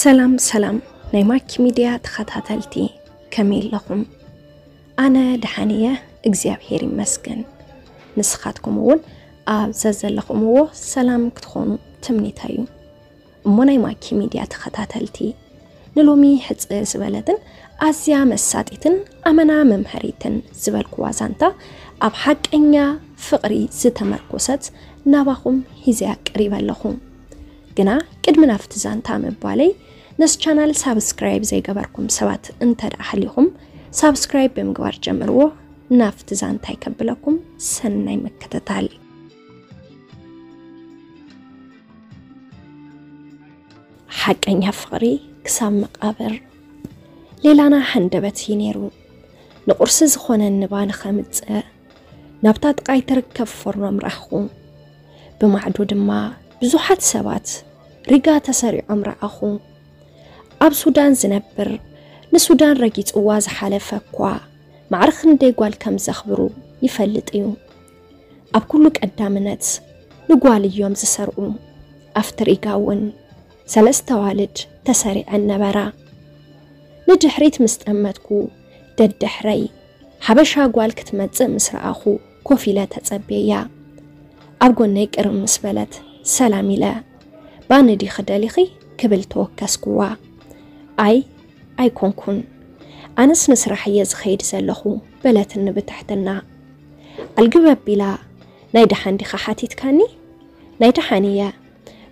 سلام ናይ ማኪ ሚድያ ተኸታተልቲ ከመይ ኣለኹም ኣነ ደሓንየ እግዚኣብሔር ይመስገን ንስኻትኩም እውን ኣብ ዘለኹምዎ ሰላም ክትኾኑ ትምኒታዩ እሞ ናይ ማኪ ሚድያ ተኸታተልቲ ንሎሚ ሕጽ ዝበለትን ኣዝያ መሳጢትን ኣመና መምሃሪትን ዝበልኩዋ ዛንታ ኣብ ሓቀኛ ፍቅሪ ዝተመርኮሰት ናባኹም ሒዛ ቀሪብ ኣለኹ ግና ቅድም ናፍቲ ዛንታ መባለይ نس چانل سابسکرایب زي قبركم سوات انتر احليهم سابسکرایب بمقوار جمروه نافت زان تايكب لكم سنناي مكة تالي حقن يفغري كسام مقابر ليلانا حندبتي نيرو نقرس زخونا النبان خامتزا نابتات قايتر كفر نمرخو بمعدود ما بزوحات سوات رقاتا سريع امرأخو أب سودان زنبر نسودان رجيت أواز حلفة قا معرخن ديجوال كم زخبرو يفلت يوم أب كلك قدامنات نجوال يوم زسرقوم أفتر إجاون سلست والد تسرع النبرة نجحريت مستأمتكو ددحري حبشها جوال كتمت مسرع أخو كوفيلات تبيع أبقول نيك إرم مسبلت سلامي لا باندي خدالخي قبل توكس قوا أي كونكون أنس نسرح يزخيد زلخو بلاتن بتحتنا القبب بلا نايدحان دي خاحاتي تكاني نايدحانية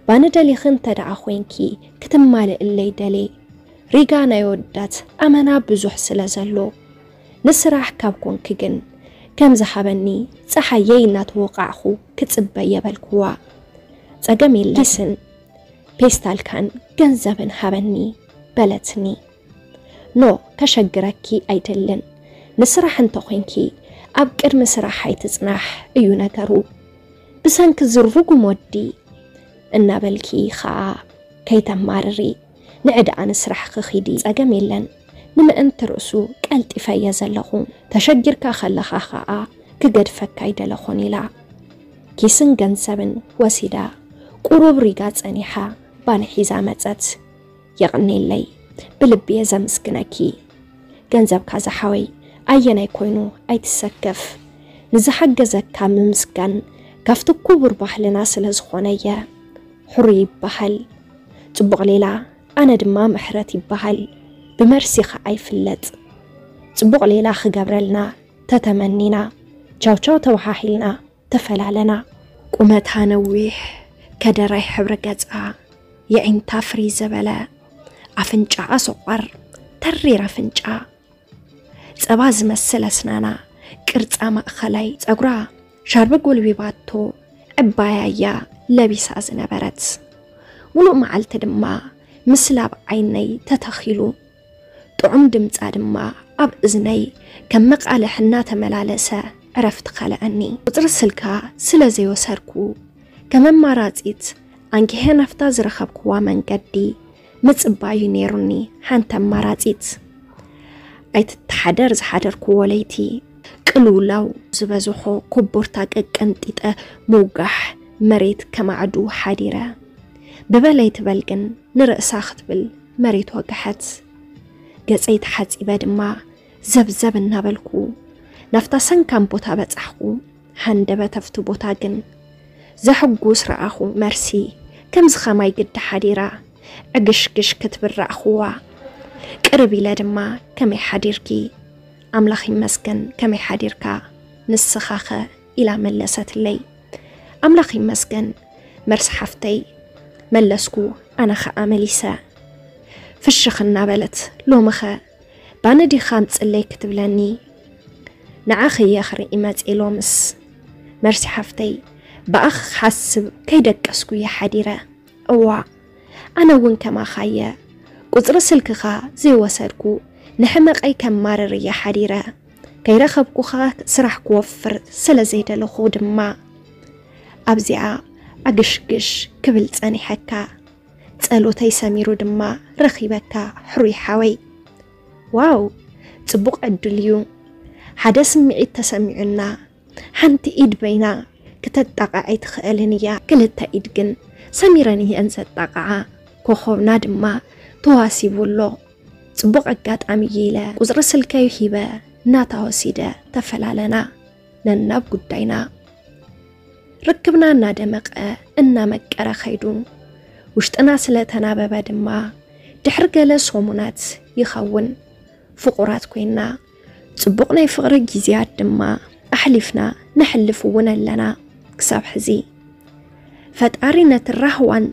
بانا دالي خن تدعا خوينكي كتمالي اللي دالي ريقانا يودات أمانا بزوح سلازلو نسرح كابكون كيجن كم زحابني تحيينا توقعخو كتبا يبالكوا تقامي لسن بيستال كان جنزبن حابني بلتني نو كشجركي أيدلن نسرح انتقينكي أبكر مسرحي تزنح أيونا كرو بسانك زرفوق مودي النابلكي خا كي تمارري نعد عن سرح خخيدي أجميلا نما أنت رأسو كالتفايا زلخون تشجركا خلخا خا كجد فكايدا لخوني لا كيسن جنزبن وسيدا قروب ريقات أنيحا بانحي زامتات يغني اللي بلبي زمسكنكي جنزب كازا حوي أينا يكونو أي تسكف نزحق زكا ممسكن كافتو كوبر بحل ناس الهزخونية حري بحل تبغليلا أنا دما محراتي بحل بمرسي خاي فلت تبغليلا خقابرلنا تتمنينا جاو توحاحلنا تفلالنا قمت هانويح كدراي حبرقاتها يعين تافري زبلا أفنجا أصقر ترير أفنجا زباز مسل أسنانا كرت أما خلاي تقرأ شرب قول بباتو عبايا لبس أزنبرت ولو معل تدما مسلاب عيني تتخيلو طعم دمت أدما أب إزني كمق على حنات ملالسة عرفت خلأني وترسلكا سلزي وسركو كمان مرات إت أنك هنا فتاز رخبك ومن قدي متباي نيروني هانتا مراتيت أيت تحدر زحدر كواليتي كلو لو زبازوخو كبورتاك أنتيت موجح مريت كما عدو حديرة بباليت بلقن نرأساخت بالمريت وقحت جزيت حد إباد ما زبزب النابلكو نفتاسن كان بوتا بتحقو هندبة تفتو بوتاقن زحقو سرأخو مرسي كم زخما يقد حديرة أجشكش كتبرع خوا كربي لدما كمي حديركي أملاخي مسكن كمي حديركا نسخاخة إلى ملست اللي أملاخي مسكن مرس حفتي ملسكو أنا خا مليسا فشخ النابلت لومخا باندي خامت اللي كتبلاني نعاخي ياخر إمات إلومس مرس حفتي بأخ حسب كيدك أسكو يا حديرة أوا أنا ون كما خايا قزرسل كخا زي وسركو نحمق أي كم مارر يا حريرة كي رخبكو خا سرحكو وفر سلا زيدا لخود ما أبزعا أقشقش كبلت أني حكا تسألو تيساميرو دما رخيبكا حري حوي واو تبوق الدليو حدا سمعي تسمعنا حنتي إيد بينا كتتقع عيد خالنيا كلتا إيدقن سميراني أنسى الطاقعة كوخونا دما تواصي بولو تبوغ اقات عمييلا وزرسل كيوحيبا ناتاوسي دا تفلالنا ننب قدينا ركبنا نادمق انا مكارا خيدون وشتنا سلتنا بباد ما تحرق لسومونات يخون فقرات كوينا تبوغنا يفقر جيزيات دما أحلفنا نحلف ونا لنا كساب حزي فتقارنة الرهوان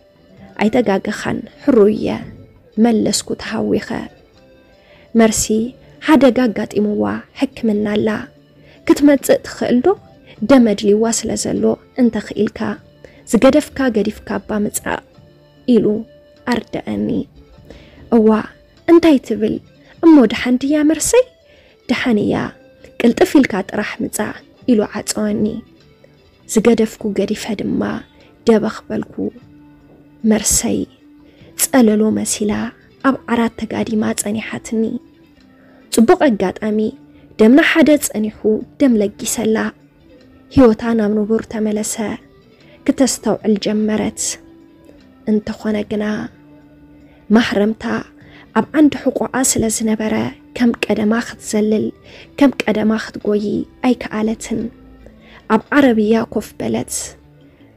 عيداقاق خان حروية ملسكو تهاويخا مرسي حداقاقات إموا حكمنا لا كتمت تخيلو دمج لي واصل زلو انت خيلكا زقدفكا قدفكا بامتع إلو أردأني أوا انتاي تبل أمو دحانتي يا مرسي دحانيا قلت فيلكا ترحمتع إلو عطاني زقدفكو قدفها دما دبخ بالكو مرسي تسأللو مسيلا أب عرات تقاديمات أني حاتني تبقى قاد أمي دمنا حدث أنيحو دم لقي سلا هيوتانا من بورتا ملسا كتستوع الجمرت انت خونقنا محرمتا أب عند حقوق أسل الزنبرة كم كده ماخد زلل كم كده ماخد قوي أي كالتن أب عربية كوف بلت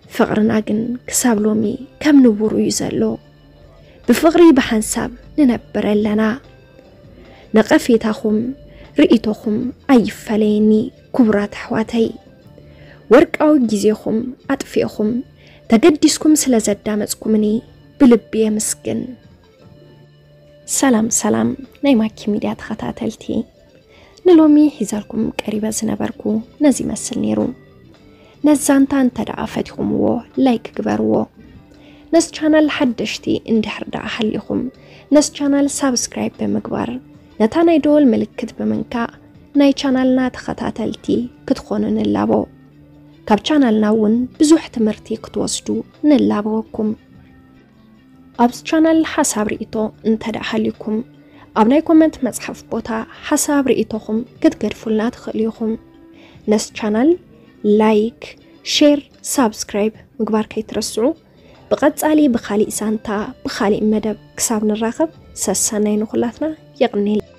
فقرناقن كسابلومي كم نبورو يزلو بفقري بحنساب ننبر لنا نقفيتهم رئيتهم أي فليني كبرات حواتي ورق أو جيزيهم أطفيهم تقدسكم سلزد دامتكمني بلبي مسكن سلام سلام ناي ماكي ميديا تخطاتلتي نلومي حزالكم قريبا زنبركو نزي مسل نيرو نزانتان تدعافتكم و لايك كبرو نس چانل حدشتي اندحر دع حليكم نس چانل سابسكرايب بمقبر نتاناي دول ملكت بمنكا ناي چانلنا تخطاتلتي كتخونو نلابو كاب چانلنا ون بزوح تمرتي كتوسدو نلابوكم أبس چانل حساب رئيتو انتدع حليكم أبناي كومنت مزحف بوتا حساب رئيتوكم كتقرفلنا تخليكم نس چانل لايك شير سابسكرايب مقبار كي ترسعو بقدسالي بخالي سانتا بخالي مدب كساب نراقب سسانين وخلاتنا يغني